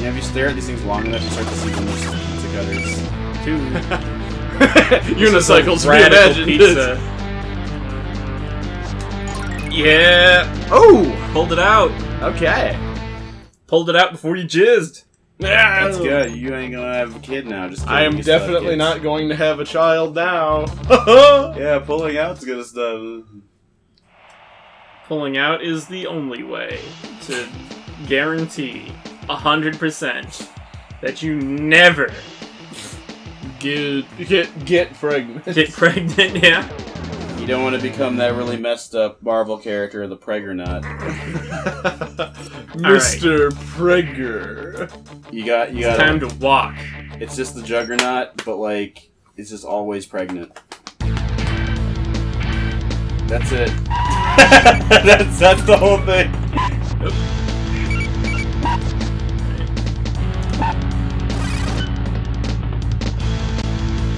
You know, if you stare at these things long enough, you start to see them as pizza cutters. Too. Unicycles reimagined. Pizza. Yeah. Oh, pulled it out. Okay. Pulled it out before you jizzed. That's good. You ain't gonna have a kid now. Just kidding. I am definitely not going to have a child now. Yeah, pulling out's good stuff. Pulling out is the only way to guarantee 100% that you never get pregnant. Get pregnant, yeah. You don't want to become that really messed up Marvel character, the Preggernaut. Mr. Right. Pregger. You got. It's time to walk. It's just the Juggernaut, but like, it's just always pregnant. That's it. that's the whole thing. Nope.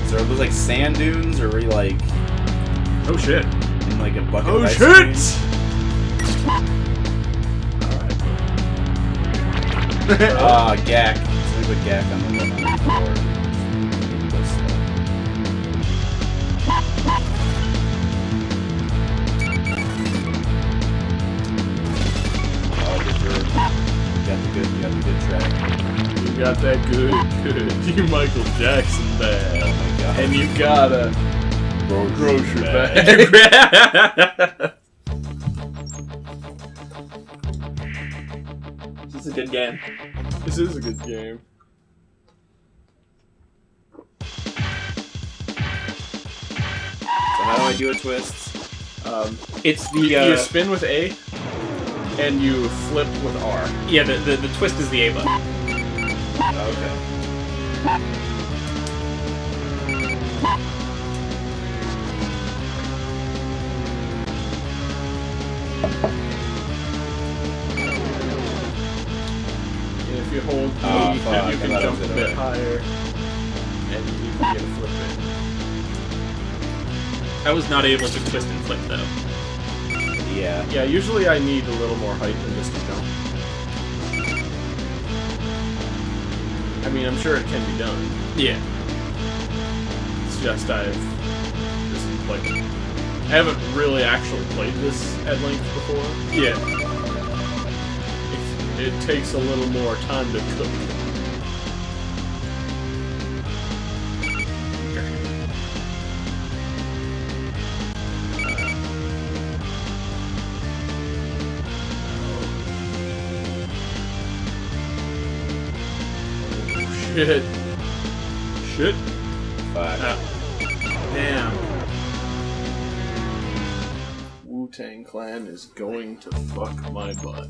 So are those like sand dunes, or are we like? Oh shit! In like a bucket. Oh shit! Alright. Ah, gack. Let's leave a gack on the You got the good track. You got that good. You Michael Jackson there. Oh my god. And you gotta. Grocery bag. This is a good game. This is a good game. So how do I do a twist? It's the you spin with A, and you flip with R. Yeah, the twist is the A button. Okay. If you hold B, then you can jump a bit higher, and you can get a flip in. I was not able to twist and flip though. Yeah. Yeah. Usually I need a little more height than just to jump. I mean, I'm sure it can be done. Yeah. It's just I haven't really actually played this at length before. Yeah. It takes a little more time to cook. Oh, shit. Shit. Fuck. Damn. Wu-Tang Clan is going to fuck my butt.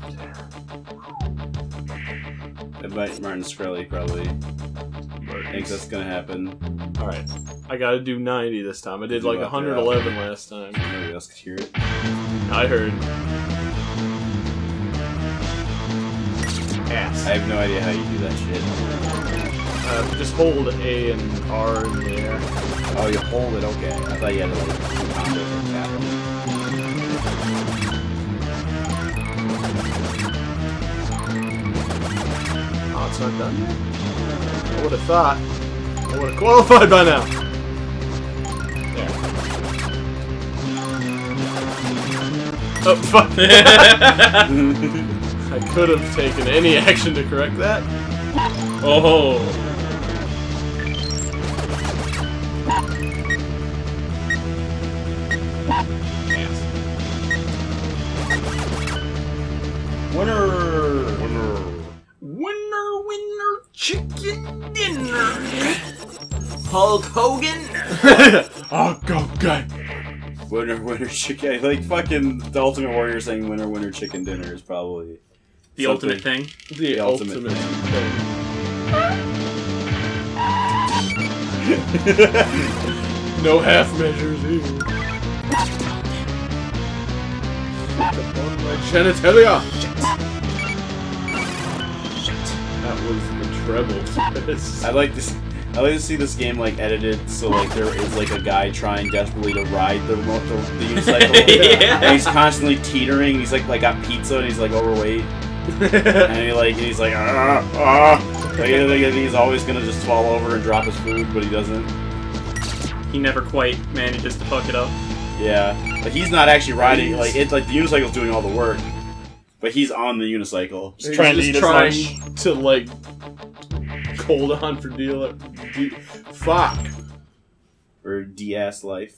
That might Martin Shkreli probably. I think that's gonna happen. Alright. I gotta do 90 this time. I did like 111 last time. Nobody else could hear it. I heard. Ass. I have no idea how you do that shit. Just hold A and R in the air. Oh, you hold it? Okay. I thought you had to like tap it. Oh, it's not done yet. I would have thought. I would have qualified by now. There. Oh, fuck. I could have taken any action to correct that. Oh. Yes. Winner, chicken dinner. Hulk Hogan. Hulk Hogan. Winner, chicken. Like fucking the Ultimate Warrior saying winner, chicken dinner is probably the ultimate thing. The ultimate thing. No half measures either. My genitalia. That was the treble. I like to see this game like edited so like there is like a guy trying desperately to ride the unicycle. Yeah. And he's constantly teetering. He's like got pizza and he's like overweight. And he's like, ah, ah. Like, he's always gonna just fall over and drop his food, but he doesn't. He never quite manages to fuck it up. Yeah, like he's not actually riding. Like it's like the unicycle's doing all the work, but he's on the unicycle. Just trying to like hold on for DS life.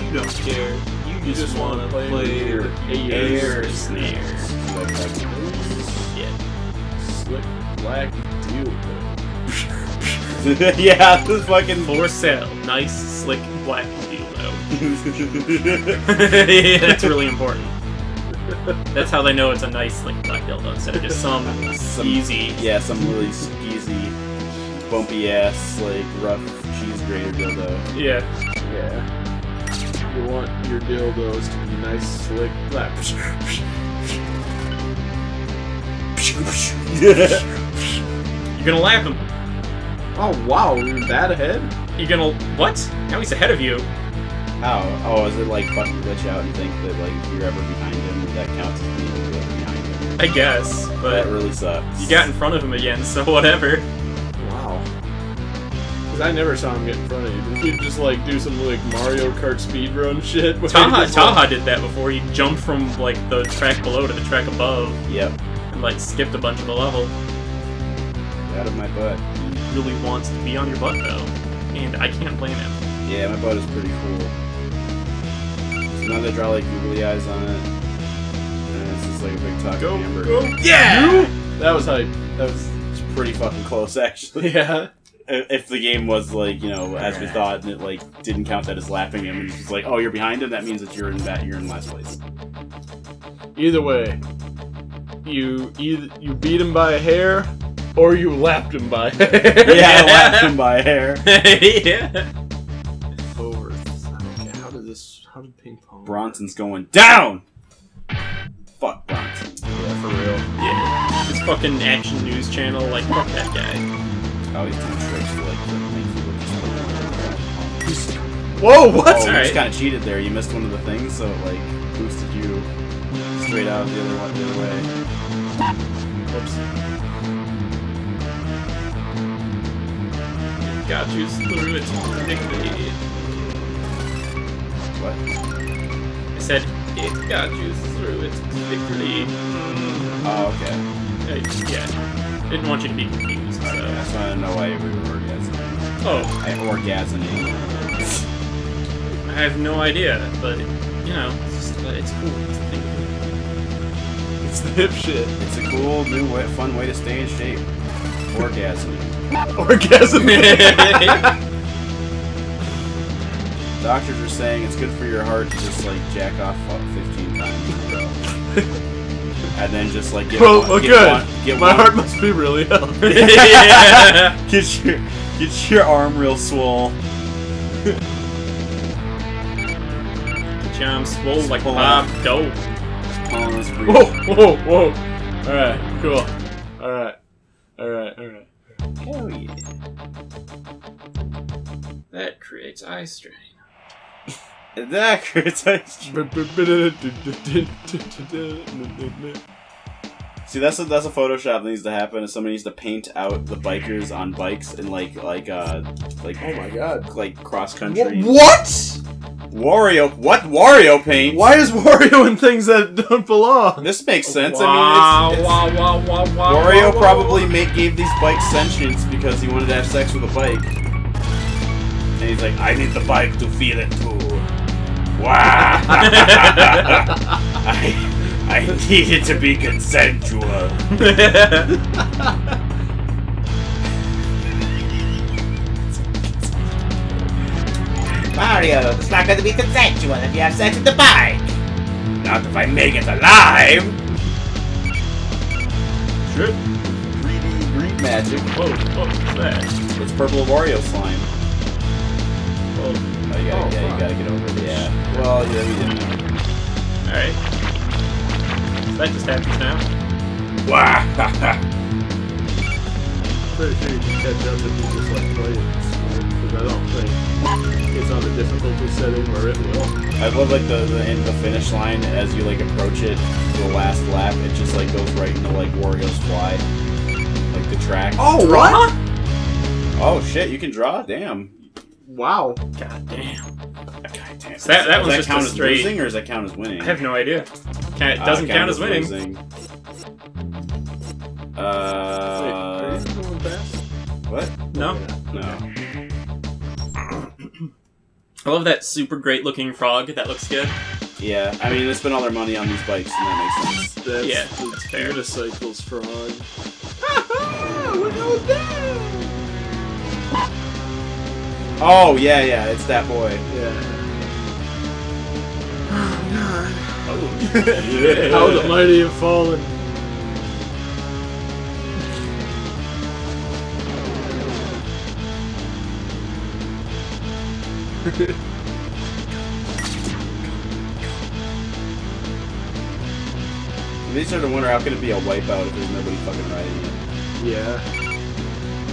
You don't care. You just want to play your air snares. Yeah. Slick black dildo. Yeah, this fucking for sale. Nice slick black dildo. Yeah, that's really important. That's how they know it's a nice slick black dildo instead of just some skeezy. Yeah, some really skeezy, bumpy ass, like rough cheese grater dildo. Yeah. Yeah. You want your dildos to be nice, slick, black. You're gonna laugh him. Oh wow, you're that ahead? You're gonna what? Now he's ahead of you. Oh, is it like fucking glitch out and think that like if you're ever behind him, that counts as being behind him? I guess, but that really sucks. You got in front of him again, so whatever. I never saw him get in front of you. Did you just like do some like Mario Kart speedrun shit? Taha did that before. He jumped from like the track below to the track above. Yep. And like skipped a bunch of the level. Out of my butt. He really wants to be on your butt though, and I can't blame him. Yeah, my butt is pretty cool. So now they draw like googly eyes on it, and it's just like a big talking hamburger. Go. Yeah. That was hype. That was pretty fucking close actually. Yeah. If the game was like, you know, as we thought, and it like didn't count that as lapping him, and it's just like, oh, you're behind him. That means that you're in last place. Either way, you beat him by a hair, or you lapped him by a hair. Yeah, I lapped him by a hair. Yeah. Over. Okay, how did ping pong? Bronson's going down. Fuck Bronson. Yeah, for real. Yeah. This fucking action news channel, like fuck that guy. Oh, he's doing tricks to like make you look just... Whoa, what? Oh, you just kind of cheated there. You missed one of the things, so it like boosted you straight out the other way. Oops. It got you through its dignity. What? I said it got you through its dignity. Oh, okay. Yeah. Didn't want you to be confused. I just want to know why we were orgasming. Oh. I orgasming. I have no idea, but, you know, it's just, it's cool. It's a thing. It's the hip shit. It's a cool, new, way, fun way to stay in shape. Orgasming. Orgasming! Doctors are saying it's good for your heart to just, like, jack off 15 times in a row. And then just like get one. Heart must be really healthy. Yeah. Get your arm real swole. Get your arm swole like Bob Dope. Whoa, whoa, whoa! Alright, cool. Alright. Hell yeah. That creates eye strain. That creates ice cream. See, that's a Photoshop that needs to happen. Is somebody needs to paint out the bikers on bikes and like oh my god, like cross country. What? Wario? What? Wario Paint? Why is Wario in things that don't belong? This makes sense. Wow, I mean, wow, Wario probably gave these bikes sentience because he wanted to have sex with a bike, and he's like, I need the bike to feel it too. Wow! I need it to be consensual. Mario, it's not going to be consensual if you have sex with the bike. Not if I make it alive. Sure. 3D green magic. Whoa, what's that? It's purple Wario slime. Whoa. Oh, you gotta get over the Well, yeah, we didn't know. Alright. So that just happens now. Wah! pretty sure you can catch up if you just like play it, because I don't think it's on a difficulty setting where it will. I love like the finish line as you like approach it to the last lap. It just like goes right into like Wario's fly, like the track. Oh what? Oh shit! You can draw? Damn. Wow. God damn. God damn. So that was just count as losing, or does that count as winning? I have no idea. It doesn't count as winning. Losing. What? No. No. I love that super great looking frog. That looks good. Yeah, I mean, they spend all their money on these bikes, and that makes sense. That's, yeah, that's fair. Unicycles frog. Oh, yeah, yeah, it's that boy. Yeah. Oh, God. Oh, yeah. How the mighty have fallen. They sort of wonder how could it be a wipeout if there's nobody fucking riding it. Yeah.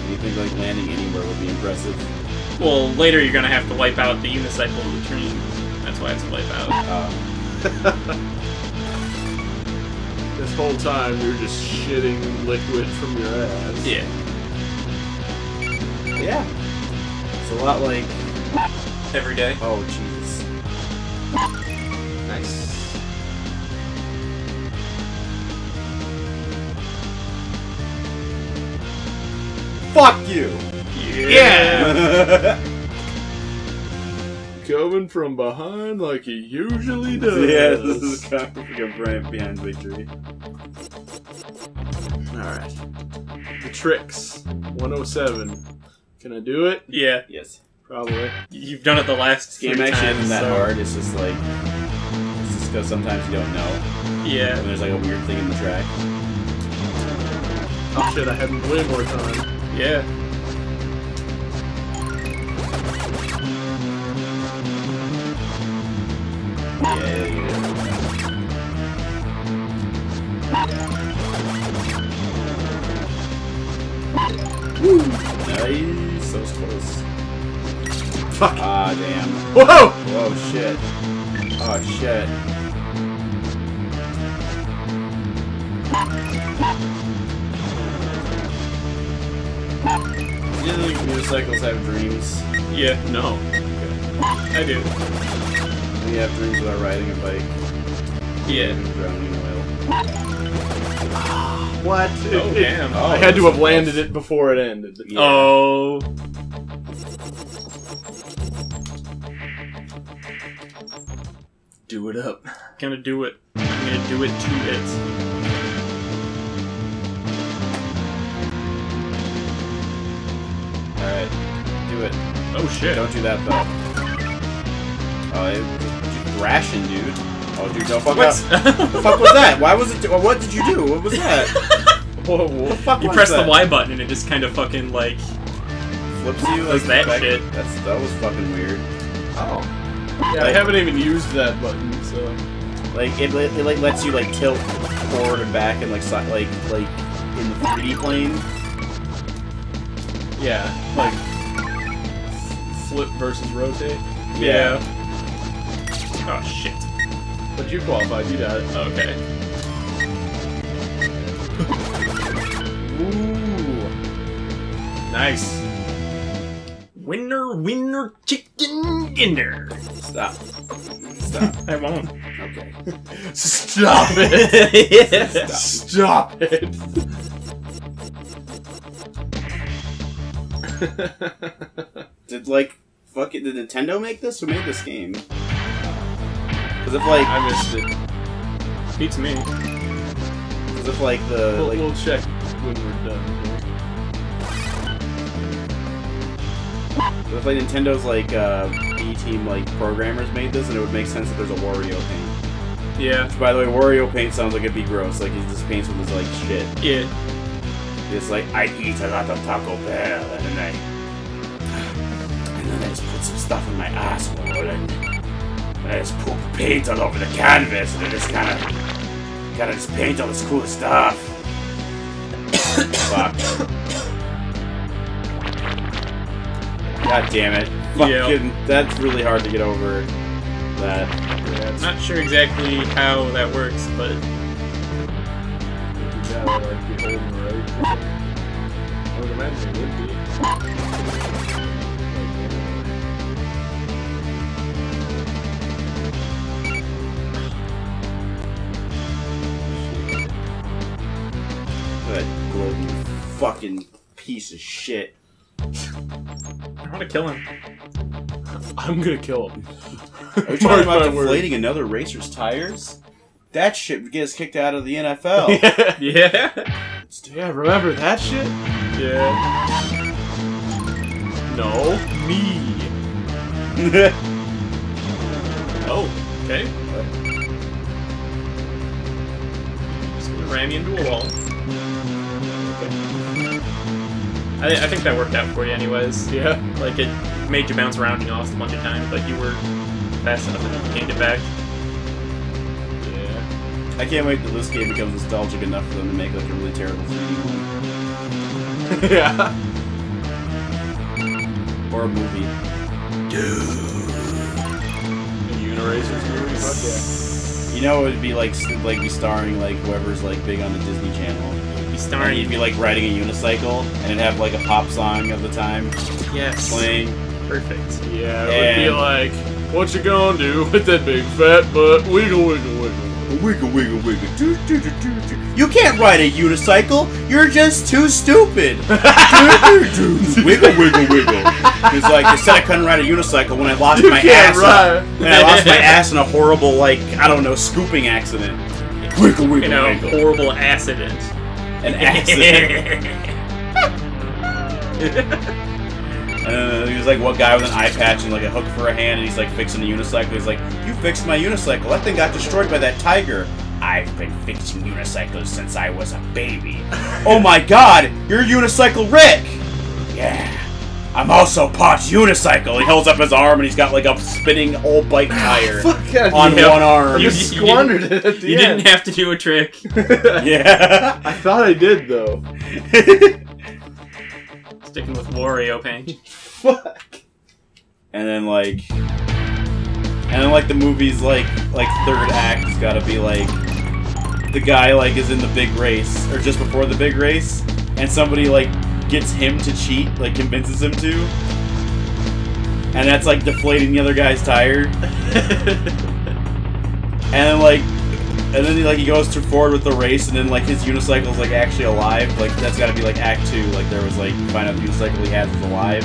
Anything like landing anywhere would be impressive. Well, later you're gonna have to wipe out the unicycle of the train. That's why it's a wipeout. This whole time you're just shitting liquid from your ass. Yeah. Yeah. It's a lot like every day. Oh, jeez. Nice. Fuck you! Yeah! Coming from behind like he usually does. Yeah, this is kind of like a right behind victory. Alright. The tricks. 107. Can I do it? Yeah. Yes. Probably. You've done it the last game actually isn't that hard. It's just like it's just because sometimes you don't know. Yeah. And there's like a weird thing in the track. Oh shit! I had way more time. Yeah. Yeah. Woo! Nice. That was close. Fuck. Ah, damn. Whoa! Whoa, shit. Oh, shit. Do you think unicycles have dreams? Yeah, no. Okay. I do. We have dreams about riding a bike. Yeah. And drowning in oil. What? Oh, damn. Oh, I had to have landed it before it ended. Yeah. Oh. Do it up. Gonna do it. I'm gonna do it to it. Alright. Do it. Oh shit. Don't do that though. Oh, thrashing, dude. Oh dude, don't fuck up. What the fuck was that? Why was it? What did you do? What was that? Whoa, what the fuck you was press that? The Y button and it just kind of fucking like flips you. Like that back. Shit. That was fucking weird. Oh. Yeah, like, I haven't even used that button, so like it like lets you like tilt forward and back and like so, like in the 3D plane. Yeah, like flip versus rotate. Yeah. Oh shit! But you qualified. You got it. Okay. Ooh, nice. Winner, winner, chicken dinner. Stop. Stop. I won't. Okay. Stop it! Yeah. Stop it! Did, like, fuck it, did Nintendo make this? Who made this game? Because if, like... I missed it. Beats me. Because if, like, the... We'll check when we're done. If like Nintendo's like B-team like programmers made this, and it would make sense that there's a Wario Paint. Yeah. Which, by the way, Wario Paint sounds like it'd be gross. Like he just paints with his like shit. Yeah. It's like I eat a lot of Taco Bell, and then I just put some stuff in my asshole, and I just poop paint all over the canvas, and I just kind of just paint all this cool stuff. Fuck. God damn it. Fucking, yep. That's really hard to get over that. Yeah, I'm not sure exactly how that works, but... I would imagine it would be. Good Lord, you fucking piece of shit. I want to kill him. I'm gonna kill him. Are you talking about deflating another racer's tires? That shit would get us kicked out of the NFL. Yeah. Yeah, remember that shit? Yeah. No. Me. Oh, okay. Just gonna ram you into a wall. Okay. I think that worked out for you anyways. Yeah. Like, it made you bounce around and you lost a bunch of time, but you were fast enough that you gained it back. I can't wait till this game becomes nostalgic enough for them to make like a really terrible 3D one. Yeah. Or a movie. A Uniracers movie? Fuck yeah. You know it would be like be starring like whoever's like big on the Disney Channel. It'd be starring. You'd be like riding a unicycle and it'd have like a pop song of the time. Yes. Playing. Perfect. Yeah. It would be like, what you gonna do with that big fat butt? Wiggle, wiggle, wiggle. Wiggle, wiggle, wiggle. Do, do, do, do, do. You can't ride a unicycle. You're just too stupid. Do, do, do. Wiggle, wiggle, wiggle. It's like they said I couldn't ride a unicycle when I lost my ass. And I lost my ass in a horrible, like I don't know, scooping accident. Wiggle, wiggle, you know, wiggle. Horrible accident. An accident. He's like what guy with an eye patch and like a hook for a hand, and he's like fixing a unicycle. He's like, you fixed my unicycle. That thing got destroyed by that tiger. I've been fixing unicycles since I was a baby. Oh my God, you're Unicycle Rick. Yeah, I'm also part unicycle. He holds up his arm and he's got like a spinning whole bike tire on one arm. You squandered it at the end. You didn't have to do a trick. Yeah, I thought I did though. Sticking with Wario Paint. Fuck. And then like the movie's like third act has gotta be like the guy like is in the big race or just before the big race and somebody like gets him to cheat, like convinces him to. And that's like deflating the other guy's tire. And then he goes forward with the race, and then like his unicycle's like actually alive. Like that's got to be like Act 2. Like there was like you find out the unicycle he has is alive,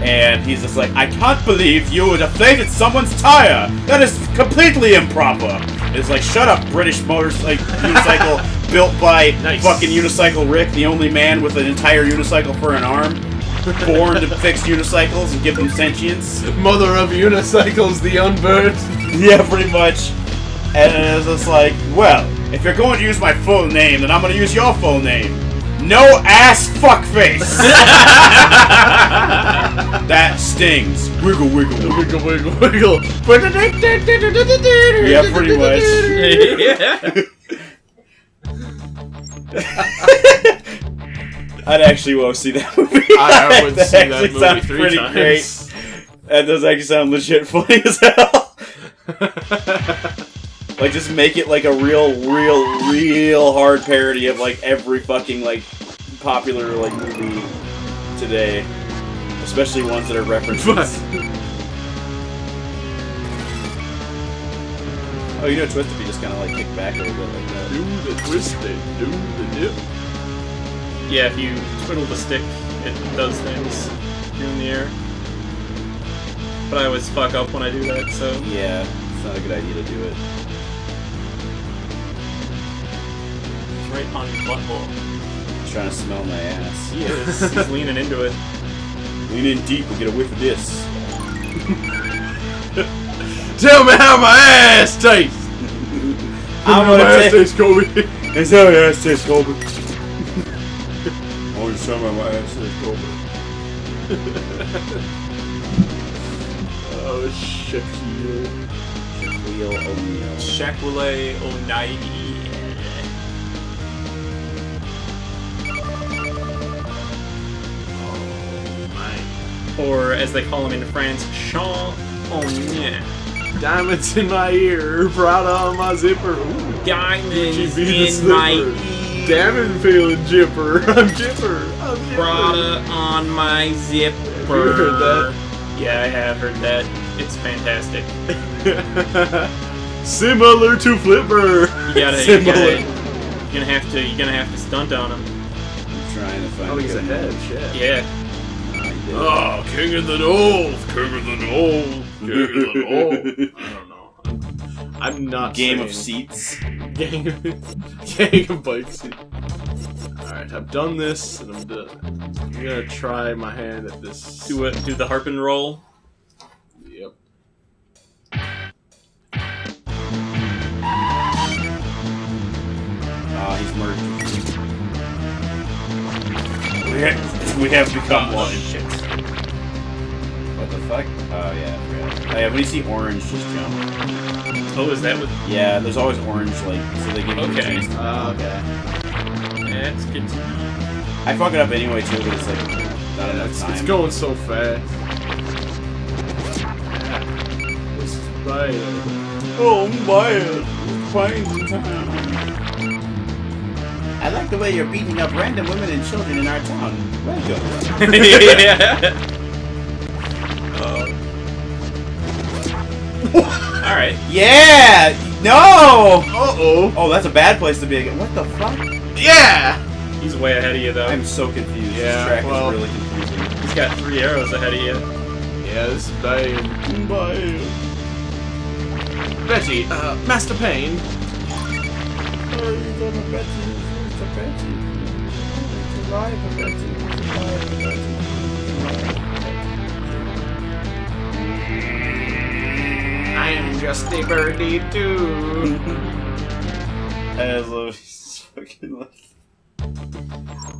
and he's just like, I can't believe you would have deflated someone's tire. That is completely improper. It's like shut up, British unicycle built by fucking Unicycle Rick, the only man with an entire unicycle for an arm. Born to fix unicycles and give them sentience. Mother of unicycles, the unburned. Yeah, pretty much. And it's just like, well, if you're going to use my full name, then I'm going to use your full name. No ass fuckface! That stings. Wiggle, wiggle, wiggle, wiggle, wiggle. Yeah, pretty much. I'd actually want to see that movie. I would see that movie 3 times. Great. That does actually sound legit funny as hell. Like, just make it, like, a real hard parody of, like, every fucking, like, popular, like, movie today. Especially ones that are references. Oh, you know, twist if you just kind of, like, kick back a little bit like that. Do the twist and do the dip. Yeah, if you twiddle the stick, it does things in the air. But I always fuck up when I do that, so... Yeah, it's not a good idea to do it. Right on your butthole. He's trying to smell my ass. He is. He's leaning into it. Lean in deep and get a whiff of this. Tell me how my ass tastes! That's how my ass tastes, Colby. I want to tell me how my ass tastes, Colby. Oh, Shaquille O'Neal. Shaquille O'Neal. or as they call him in France, Shaquille O'Neal. Diamonds in my ear, Prada on my zipper. Ooh, diamonds in my ear. Damn it, feeling jipper. I'm jipper. I'm jipper. Prada on my zipper. Have you heard that? Yeah, I have heard that. It's fantastic. Similar to Flipper. You're gonna have to stunt on him. I'm trying to find. Oh, he's ahead. Shit. Yeah. Oh, King of the North! King of the North! King of the North! I don't know. I'm not Game saying. Of seats. Gang of bike seats. Alright, I've done this, and I'm done. I'm gonna try my hand at this. Do the harp and roll? Yep. Ah, he's murdered. We have become one. What the fuck? Oh yeah, oh yeah, when you see orange, just jump. Oh, is that what? Yeah, there's always orange, like, so they give you a chance to... Okay. That's good to know. I fuck it up anyway, too, but it's like, not enough time. It's going so fast. Yeah. This is bad. Oh, man. Fine time. I like the way you're beating up random women and children in our town. Welcome. Yeah. Alright. Yeah! No! Uh-oh. Oh, that's a bad place to be again. What the fuck? Yeah! He's way ahead of you, though. I'm so confused. Yeah, this track is really confusing. He's got 3 arrows ahead of you. Yeah, this is dying. Bye. Betty, Master Pain. I am just a birdie too. I love fucking like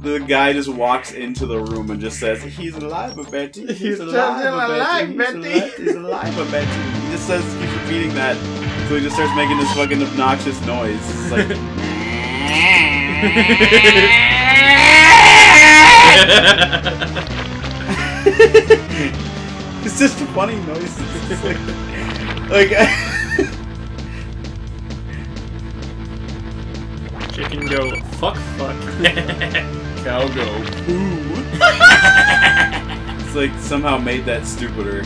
the guy just walks into the room and just says, "He's alive, Betty. He's alive, Betty. He's alive, Betty." He just says, keeps repeating that, so he just starts making this fucking obnoxious noise. It's like. It's just funny noises. It's like chicken go fuck. Cow go poo. It's like somehow made that stupider.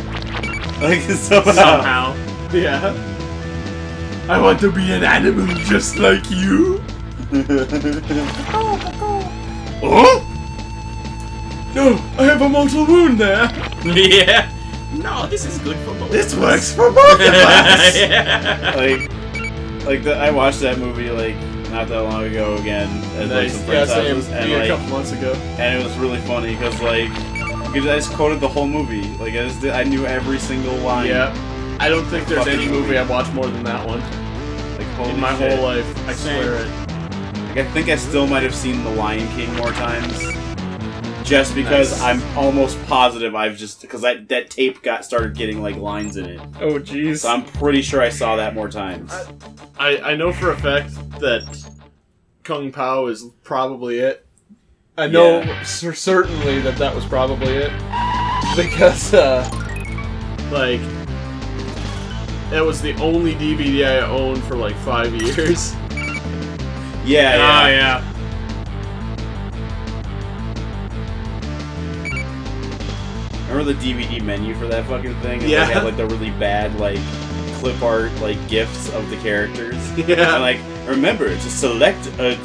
Like somehow. Yeah. I want to be an animal just like you. Oh no! I have a mortal wound there. Yeah. No, this is good for both. This works for both of us. Yeah. I watched that movie not that long ago again, and a couple months ago, and it was really funny because I just quoted the whole movie. I knew every single line. Yeah. I don't think there's any movie I've watched more than that one. In my whole life, I swear it. I think I still might have seen The Lion King more times. Just because I'm almost positive that tape started getting lines in it. Oh jeez. So I'm pretty sure I saw that more times. I know for a fact that Kung Pao is probably it. I know certainly that was probably it, because that was the only DVD I owned for 5 years. Yeah. Yeah. Oh, yeah. Remember the DVD menu for that fucking thing? And yeah. They had the really bad clip art gifts of the characters. Yeah. And remember to select a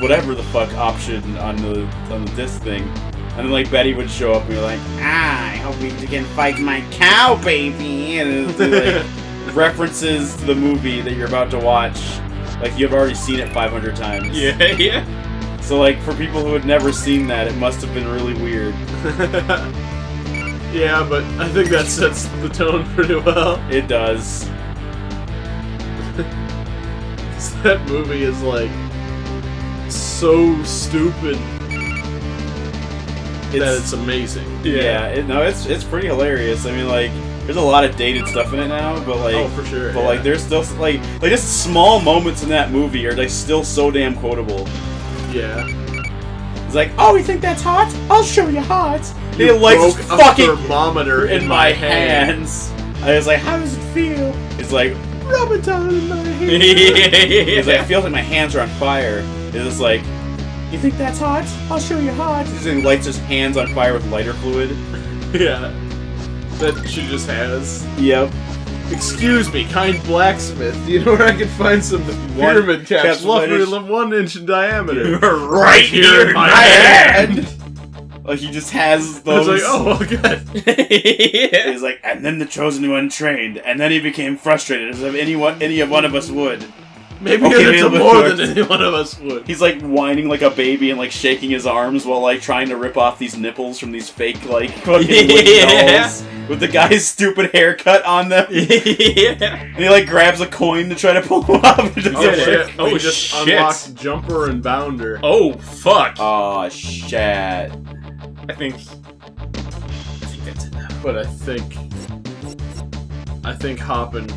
whatever the fuck option on the disc thing. And then Betty would show up and be like, "Ah, I hope we can fight my cow, baby." And it references to the movie that you're about to watch. You've already seen it 500 times. Yeah. Yeah. So for people who had never seen that, it must have been really weird. Yeah, but I think that sets the tone pretty well. It does. That movie is so stupid that it's amazing. Yeah, it's pretty hilarious. I mean, there's a lot of dated stuff in it now, but oh, for sure. But there's still just small moments in that movie are still so damn quotable. Yeah. It's like, oh, you think that's hot? I'll show you hot. They like fucking thermometer in my hands. I was like, how does it feel? It's like, rub it down in my hands. It's like, it feels like my hands are on fire. It's like, you think that's hot? I'll show you hot. He lights his hands on fire with lighter fluid. Yeah. That she just has. Yep. Excuse me, kind blacksmith. Do you know where I can find some pyramid caps roughly 1 inch in diameter? Right here in my hand! Like, he just has those. It's like, oh, well, good. Yeah. He's like, and then the chosen one trained, and then he became frustrated, as if any one of us would. Maybe more than any one of us would. He's like whining like a baby and like shaking his arms while like trying to rip off these nipples from these fake like fucking dolls with the guy's stupid haircut on them. And he like grabs a coin to try to pull him off. And oh shit! Oh, we just unlocked jumper and bounder. Oh fuck! Oh shit! I think that's enough. But I think hopping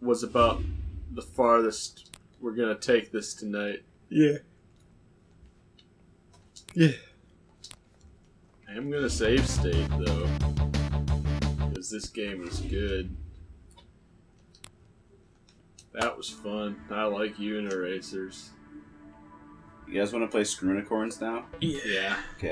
was about the farthest we're gonna take this tonight. Yeah. Yeah. I am gonna save state though, because this game is good. That was fun. I like Uniracers. You guys want to play Scroonicorns now? Yeah. Okay.